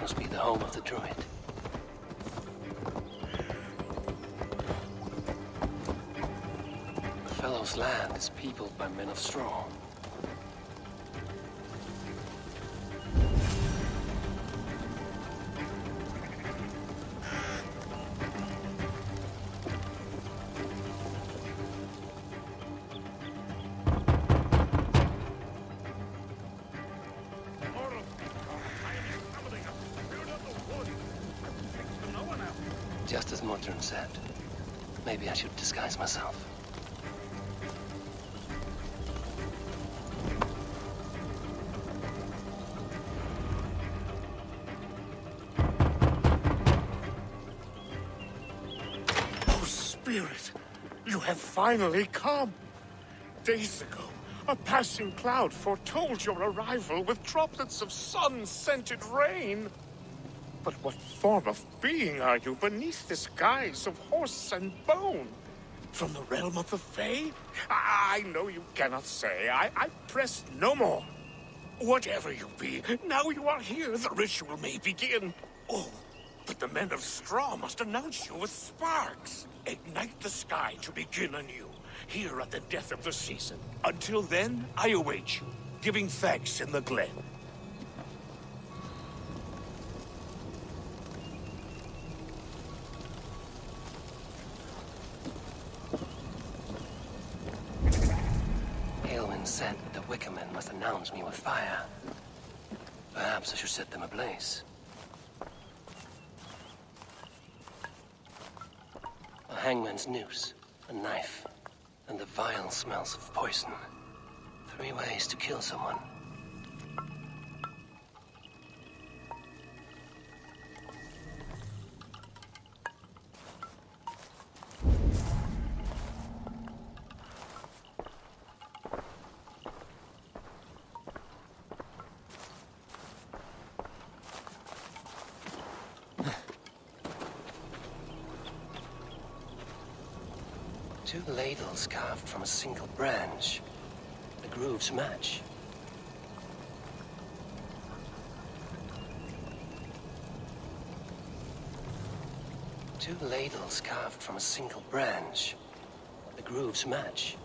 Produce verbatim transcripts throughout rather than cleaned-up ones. must be the home of the druid. The fellow's land is peopled by men of straw. Just as Modron said, maybe I should disguise myself. Oh, Spirit! You have finally come! Days ago, a passing cloud foretold your arrival with droplets of sun-scented rain. But what form of being are you beneath this guise of horse and bone? From the realm of the Fae? I, I know you cannot say. I, I press no more. Whatever you be, now you are here, the ritual may begin. Oh, but the men of straw must announce you with sparks. Ignite the sky to begin anew, here at the death of the season. Until then, I await you, giving thanks in the glen. Said the Wickermen must announce me with fire. Perhaps I should set them ablaze. A hangman's noose, a knife, and the vile smells of poison. Three ways to kill someone. Two ladles carved from a single branch. The grooves match. Two ladles carved from a single branch. The grooves match.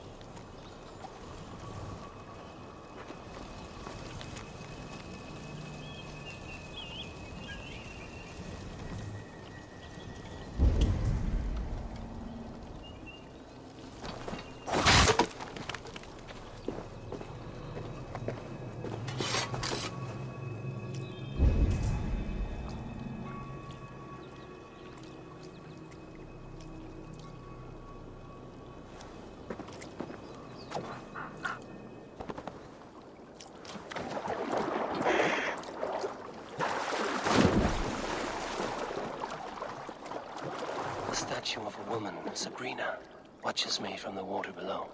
Sabrina watches me from the water below.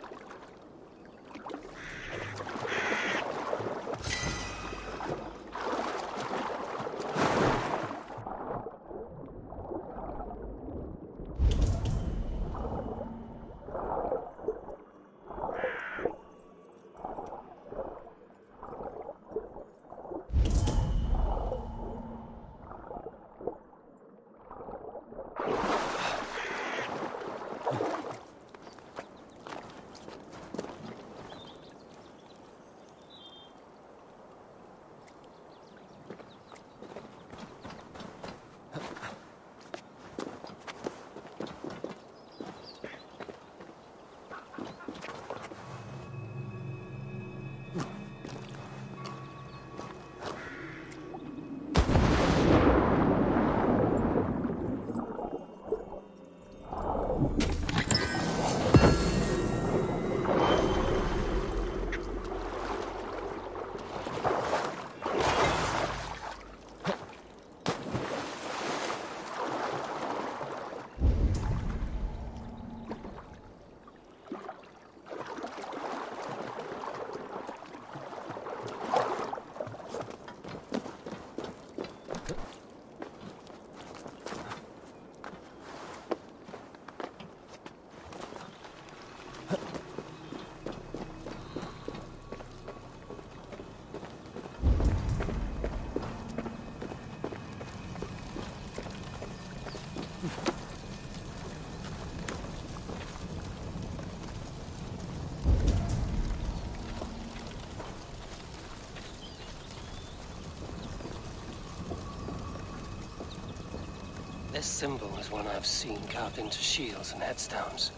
This symbol is one I've seen carved into shields and headstones.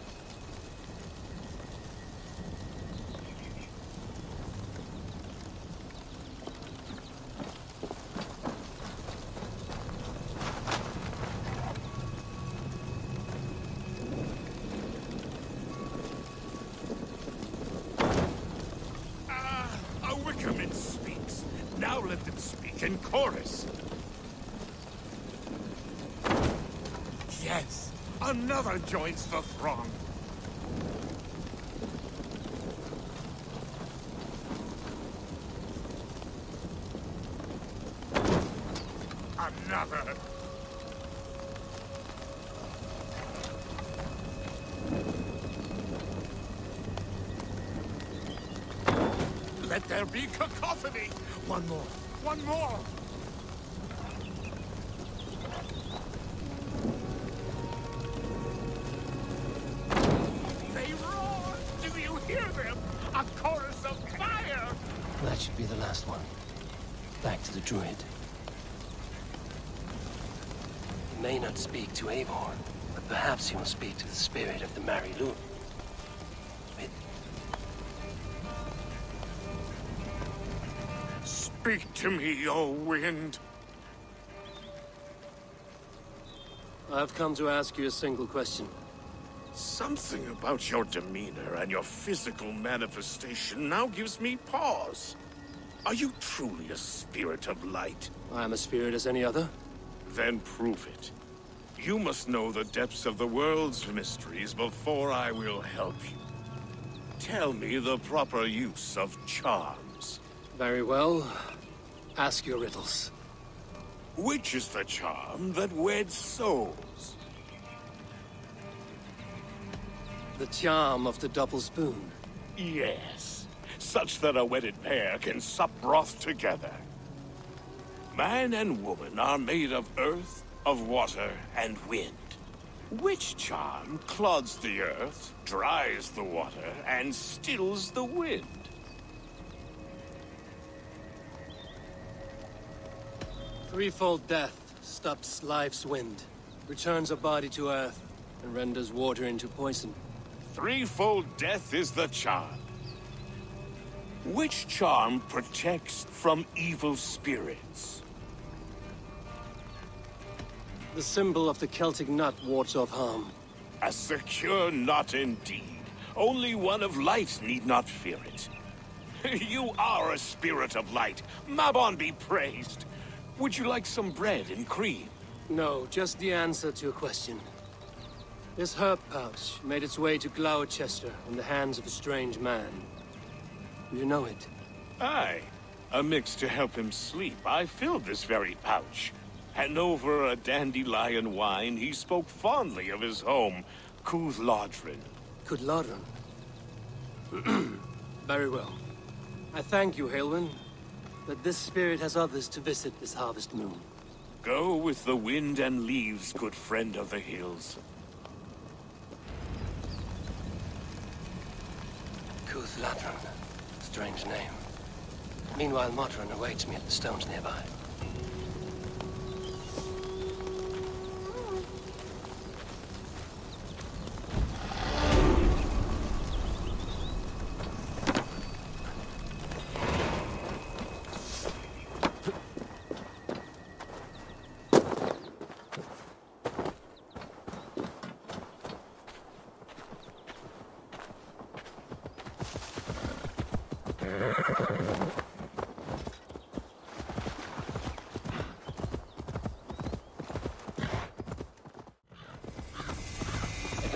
Joins the throng. Another. Let there be cacophony. One more. One more. Druid. He may not speak to Eivor, but perhaps he will speak to the spirit of the Marilune. It... Speak to me, O wind! I've come to ask you a single question. Something about your demeanor and your physical manifestation now gives me pause. Are you truly a spirit of light? I am a spirit as any other. Then prove it. You must know the depths of the world's mysteries before I will help you. Tell me the proper use of charms. Very well. Ask your riddles. Which is the charm that weds souls? The charm of the double spoon. Yes. Such that a wedded pair can sup broth together. Man and woman are made of earth, of water, and wind. Which charm clods the earth, dries the water, and stills the wind? Threefold death stops life's wind, returns a body to earth, and renders water into poison. Threefold death is the charm. Which charm protects from evil spirits? The symbol of the Celtic knot wards off harm. A secure knot indeed. Only one of light need not fear it. You are a spirit of light. Mabon be praised. Would you like some bread and cream? No, just the answer to your question. This herb pouch made its way to Gloucestershire in the hands of a strange man. You know it? Aye. A mix to help him sleep. I filled this very pouch. And over a dandelion wine, he spoke fondly of his home, Kudlodrin. Kudlodrin? Very well. I thank you, Heahwynn, but this spirit has others to visit this harvest moon. Go with the wind and leaves, good friend of the hills. Kudlodrin. Strange name. Meanwhile, Modron awaits me at the stones nearby.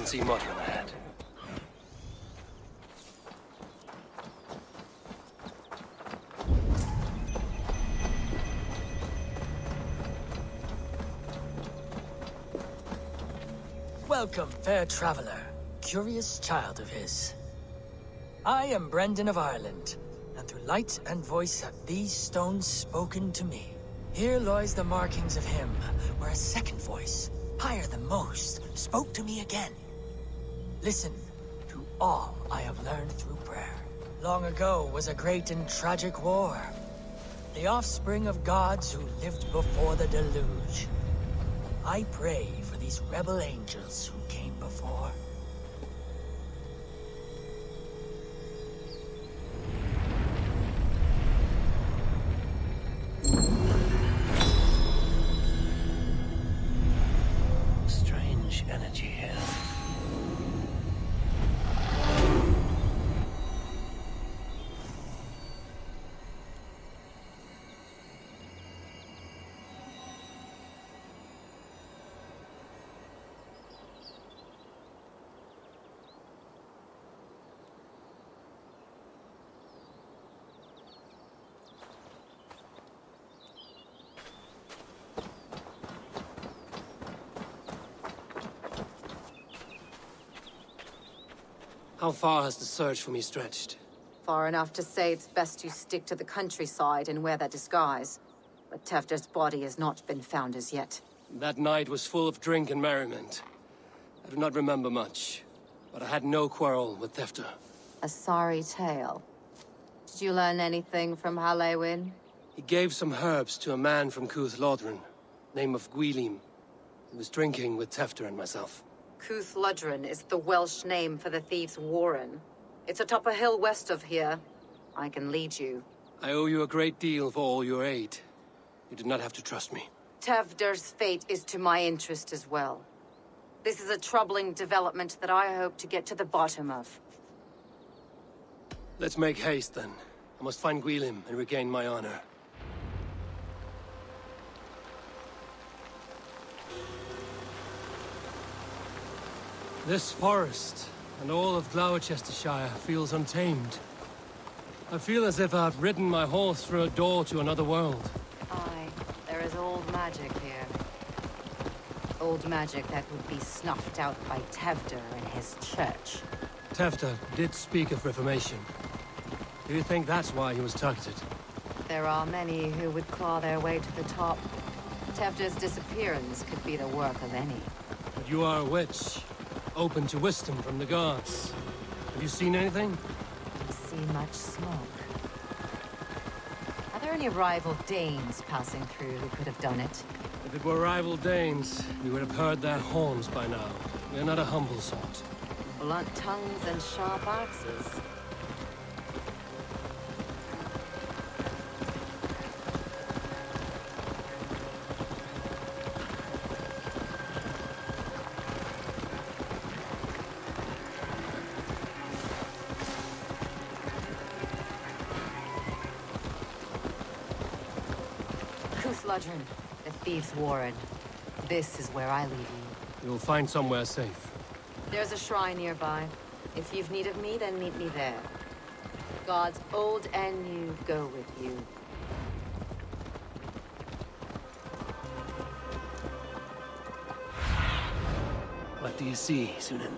See Modron ahead. Welcome, fair traveler, curious child of his. I am Brendan of Ireland, and through light and voice have these stones spoken to me. Here lies the markings of him, where a second voice, higher than most, spoke to me again. Listen to all I have learned through prayer. Long ago was a great and tragic war. The offspring of gods who lived before the deluge. I pray for these rebel angels who came before. Strange energy here. How far has the search for me stretched? Far enough to say it's best you stick to the countryside and wear that disguise. But Tefter's body has not been found as yet. That night was full of drink and merriment. I do not remember much, but I had no quarrel with Tefter. A sorry tale. Did you learn anything from Heahwynn? He gave some herbs to a man from Kudlodrin, name of Gwilym. He was drinking with Tefter and myself. Kudlodrin is the Welsh name for the thieves' warren. It's atop a hill west of here. I can lead you. I owe you a great deal for all your aid. You did not have to trust me. Tefter's fate is to my interest as well. This is a troubling development that I hope to get to the bottom of. Let's make haste, then. I must find Gwilym and regain my honor. This forest, and all of Gloucestershire, feels untamed. I feel as if I've ridden my horse through a door to another world. Aye, there is old magic here. Old magic that would be snuffed out by Tefter and his church. Tefter did speak of reformation. Do you think that's why he was targeted? There are many who would claw their way to the top. Tefter's disappearance could be the work of any. But you are a witch. Open to wisdom from the gods. Have you seen anything? I see much smoke. Are there any rival Danes passing through who could have done it? If it were rival Danes, we would have heard their horns by now. We are not a humble sort. Blunt tongues and sharp axes. Mudrin, the thieves' warren. This is where I lead you. You'll find somewhere safe. There's a shrine nearby. If you've need of me, then meet me there. Gods old and new go with you. What do you see, Sunan?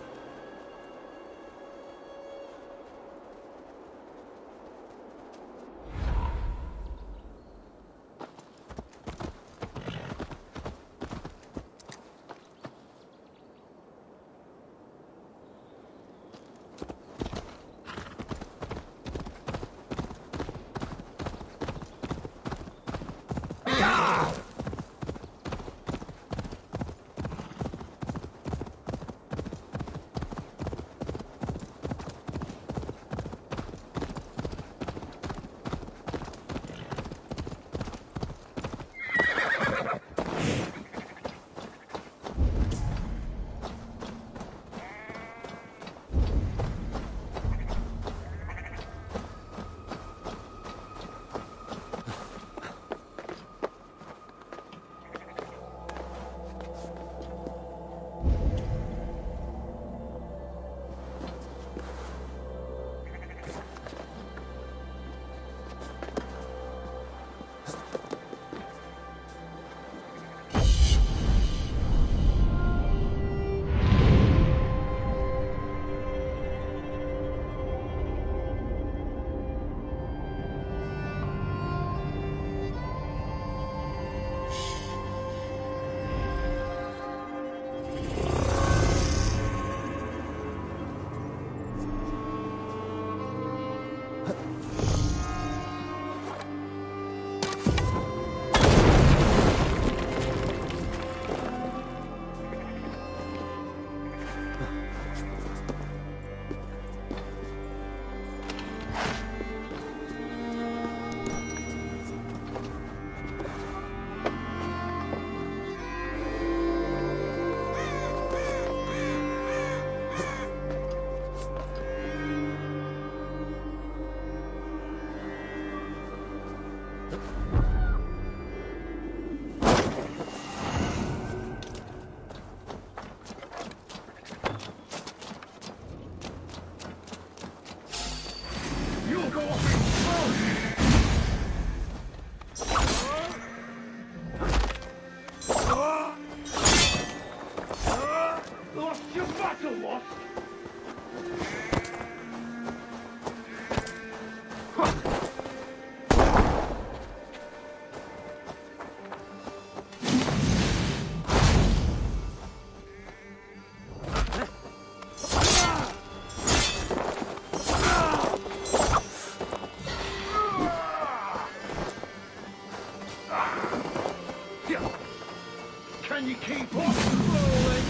Can you keep on rolling?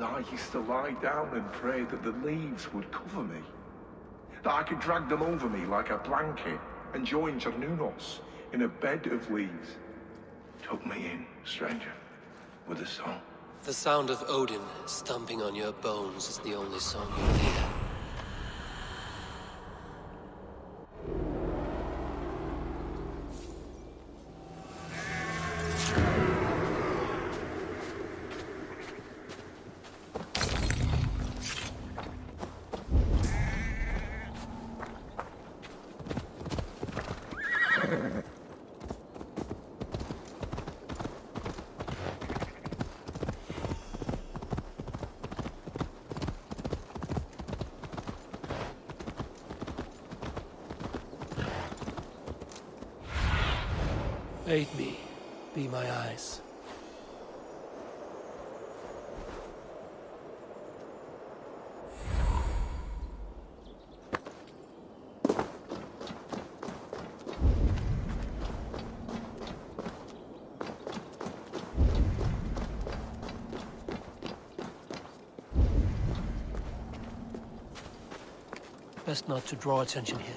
I used to lie down and pray that the leaves would cover me, that I could drag them over me like a blanket and join Jernunnos in a bed of leaves. Took me in, stranger, with a song. The sound of Odin stamping on your bones is the only song you'll hear. Aid me, be my eyes. Best not to draw attention here.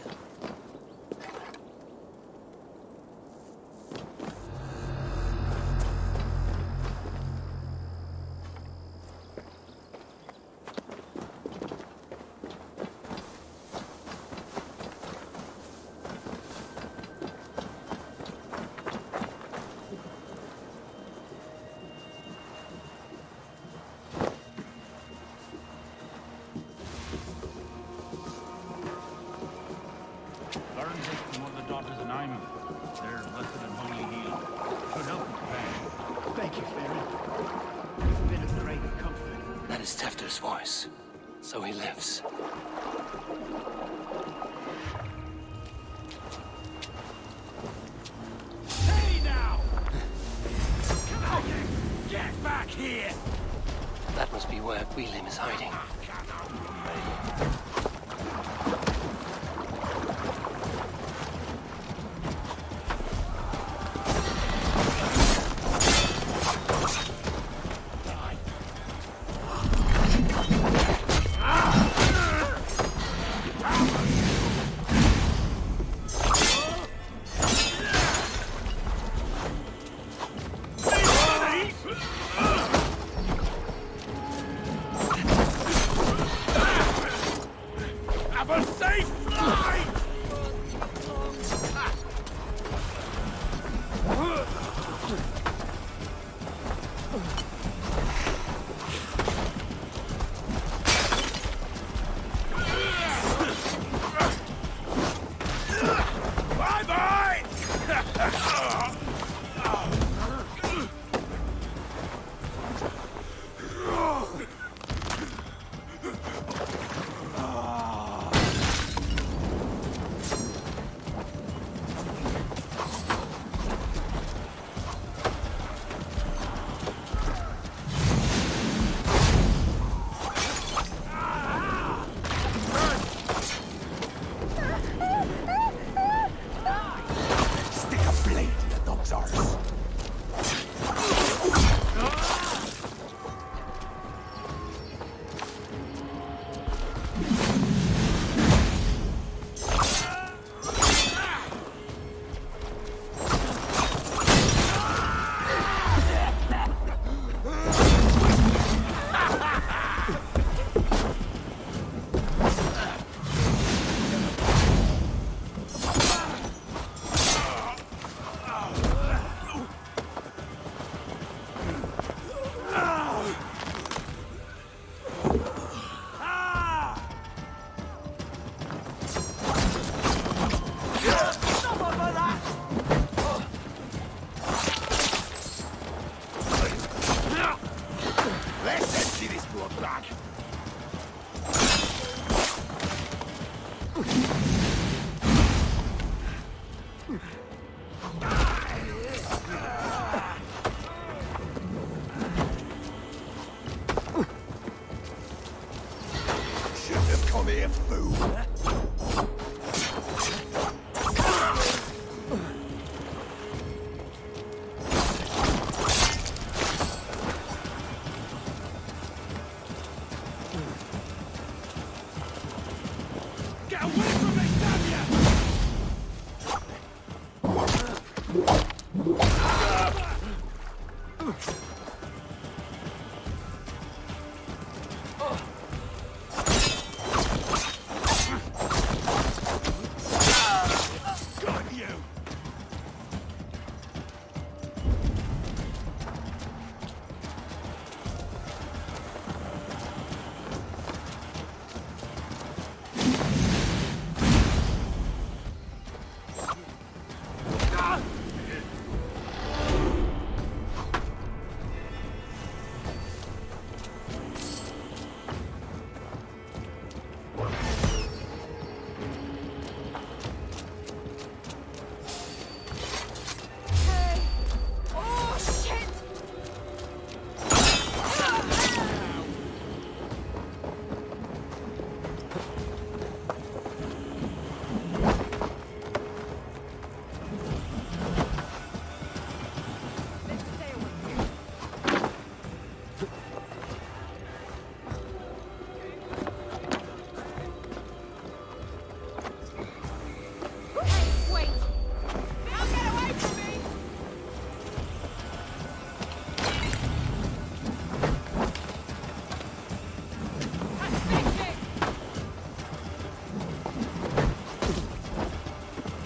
Come here, fool.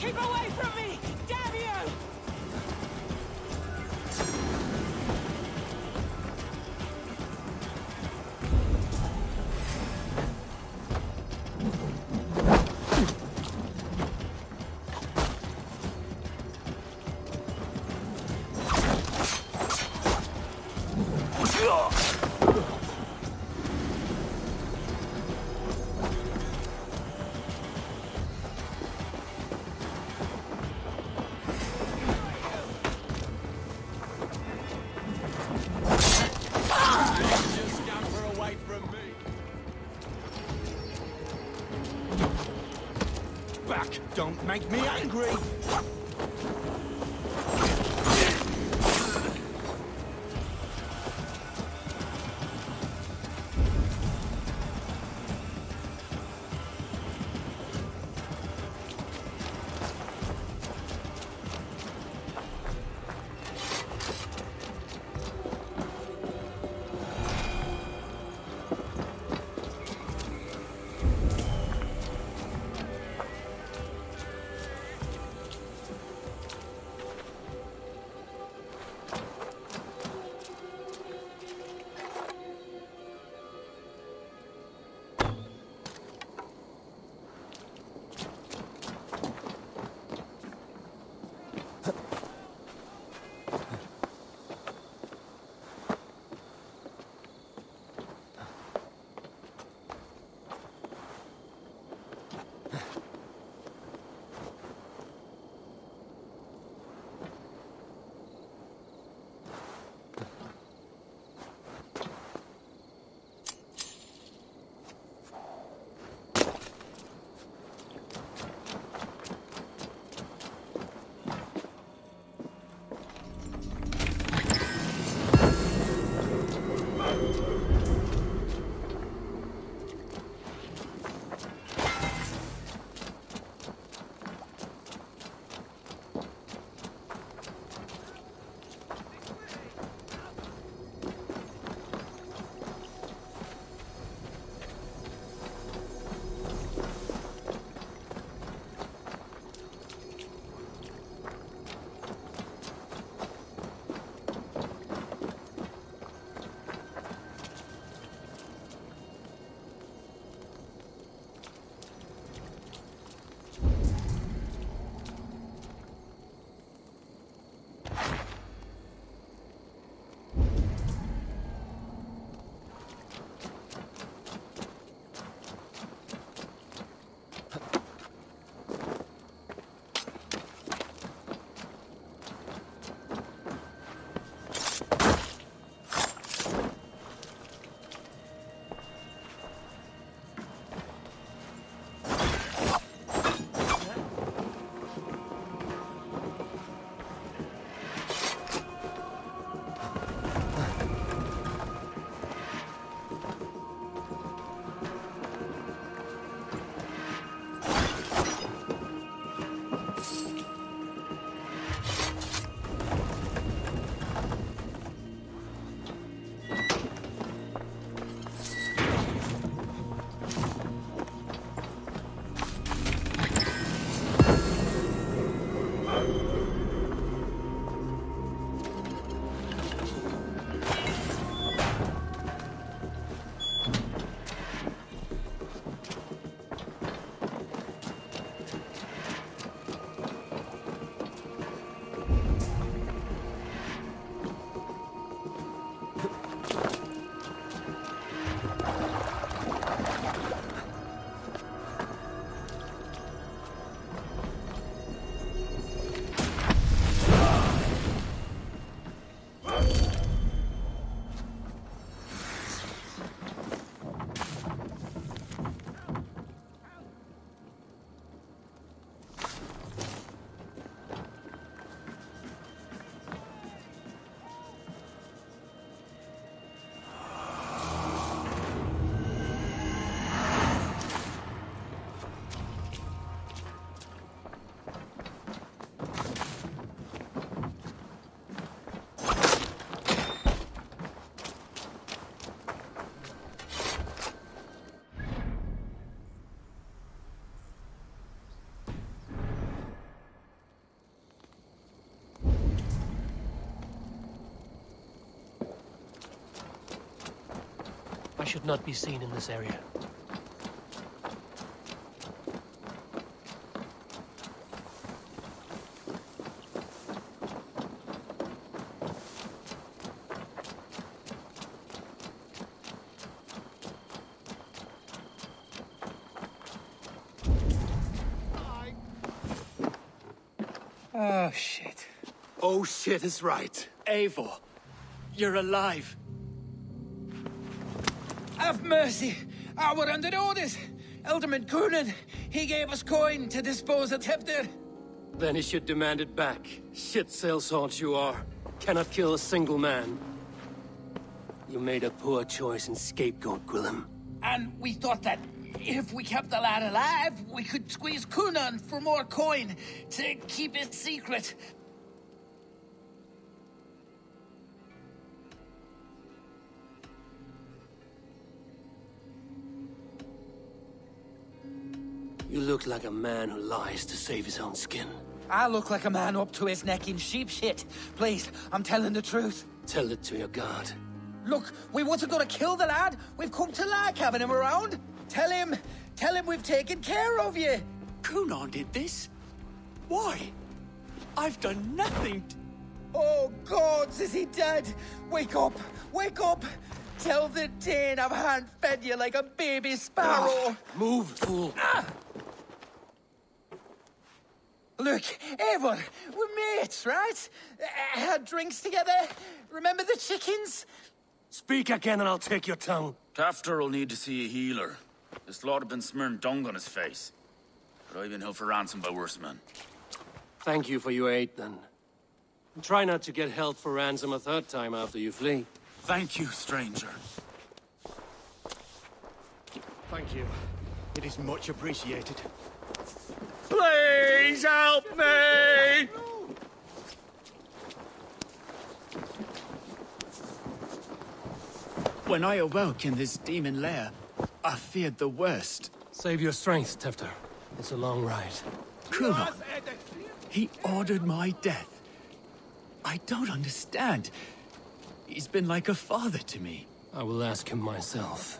Get away from me, damn you! Don't make me angry! I should not be seen in this area. Oh, shit. Oh, shit is right. Eivor, you're alive. Have mercy. I were under orders. Elderman Cunan, he gave us coin to dispose of Tefter. Then he should demand it back. Shit sales-haunt you are. Cannot kill a single man. You made a poor choice in scapegoat, Gwilym. And we thought that if we kept the lad alive, we could squeeze Cunan for more coin to keep it secret. You look like a man who lies to save his own skin. I look like a man up to his neck in sheep shit. Please, I'm telling the truth. Tell it to your guard. Look, we wasn't gonna kill the lad. We've come to like having him around. Tell him, tell him we've taken care of you. Cunan did this? Why? I've done nothing to... Oh, gods, is he dead? Wake up, wake up. Tell the Dane I've hand-fed you like a baby sparrow. Ah, move, fool. Ah! Look, Eivor, we're mates, right? Uh, had drinks together. Remember the chickens? Speak again and I'll take your tongue. Kafter will need to see a healer. This lot have been smearing dung on his face. But I've been held for ransom by worse men. Thank you for your aid, then. And try not to get held for ransom a third time after you flee. Thank you, stranger. Thank you. It is much appreciated. Please help me! When I awoke in this demon lair, I feared the worst. Save your strength, Tefter. It's a long ride. Cunan, he ordered my death. I don't understand. He's been like a father to me. I will ask him myself.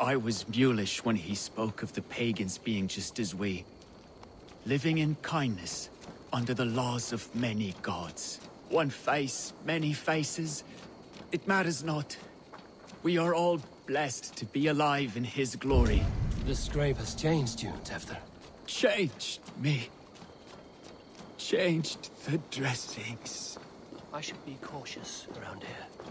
I was mulish when he spoke of the pagans being just as we. Living in kindness, under the laws of many gods. One face, many faces. It matters not. We are all blessed to be alive in his glory. This grave has changed you, Tefter. Changed me. Changed the dressings. I should be cautious around here.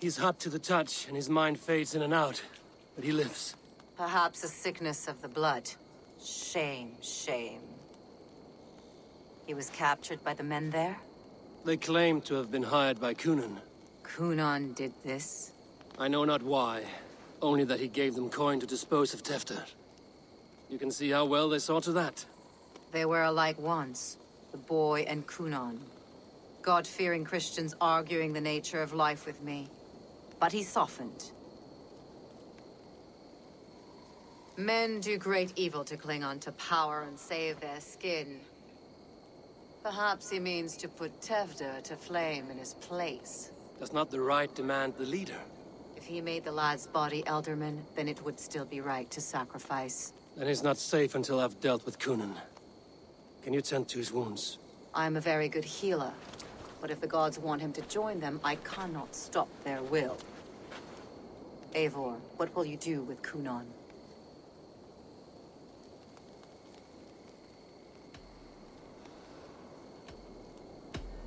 He's hot to the touch, and his mind fades in and out, but he lives. Perhaps a sickness of the blood. Shame, shame. He was captured by the men there? They claim to have been hired by Cunan. Cunan did this? I know not why, only that he gave them coin to dispose of Tefter. You can see how well they saw to that. They were alike once, the boy and Cunan. God-fearing Christians arguing the nature of life with me. But he softened. Men do great evil to cling on to power and save their skin. Perhaps he means to put Tefter to flame in his place. Does not the right demand the leader? If he made the lad's body Elderman, then it would still be right to sacrifice. Then he's not safe until I've dealt with Cunan. Can you tend to his wounds? I'm a very good healer. But if the gods want him to join them, I cannot stop their will. Eivor, what will you do with Cunan?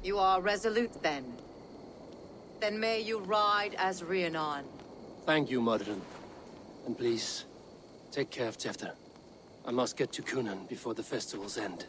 You are resolute, then. Then may you ride as Rhiannon. Thank you, Mudrin. And please, take care of Tefter. I must get to Cunan before the festivals end.